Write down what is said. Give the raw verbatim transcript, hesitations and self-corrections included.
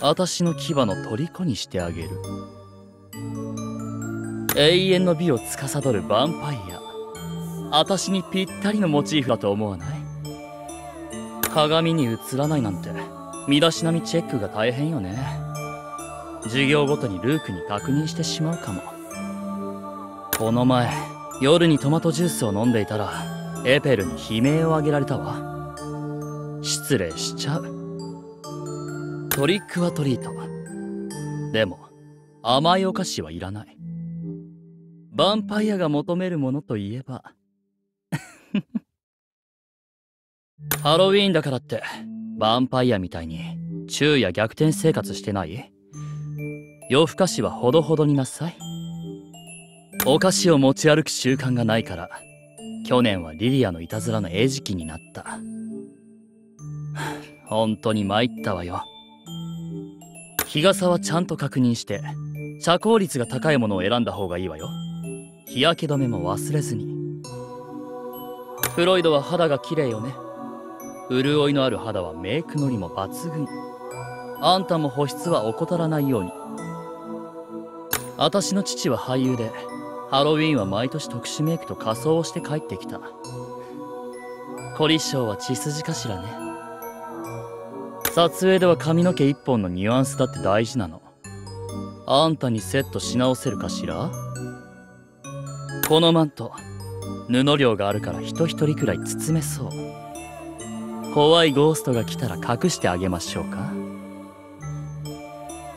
私の牙の虜にしてあげる。永遠の美を司るヴァンパイア、私にぴったりのモチーフだと思わない？鏡に映らないなんて身だしなみチェックが大変よね。授業ごとにルークに確認してしまうかも。この前夜にトマトジュースを飲んでいたらエペルに悲鳴を上げられたわ。失礼しちゃう。トリックはトリート。でも甘いお菓子はいらない。ヴァンパイアが求めるものといえばハロウィーンだからってヴァンパイアみたいに昼夜逆転生活してない？夜更かしはほどほどになさい。お菓子を持ち歩く習慣がないから去年はリリアのいたずらの餌食になった。本当に参ったわよ。日傘はちゃんと確認して遮光率が高いものを選んだ方がいいわよ。日焼け止めも忘れずに。フロイドは肌が綺麗よね。潤いのある肌はメイクのりも抜群。あんたも保湿は怠らないように。私の父は俳優でハロウィーンは毎年特殊メイクと仮装をして帰ってきた。凝り性は血筋かしらね。撮影では髪の毛一本のニュアンスだって大事なの。あんたにセットし直せるかしら？このマント布量があるから人一人くらい包めそう。怖いゴーストが来たら隠してあげましょうか。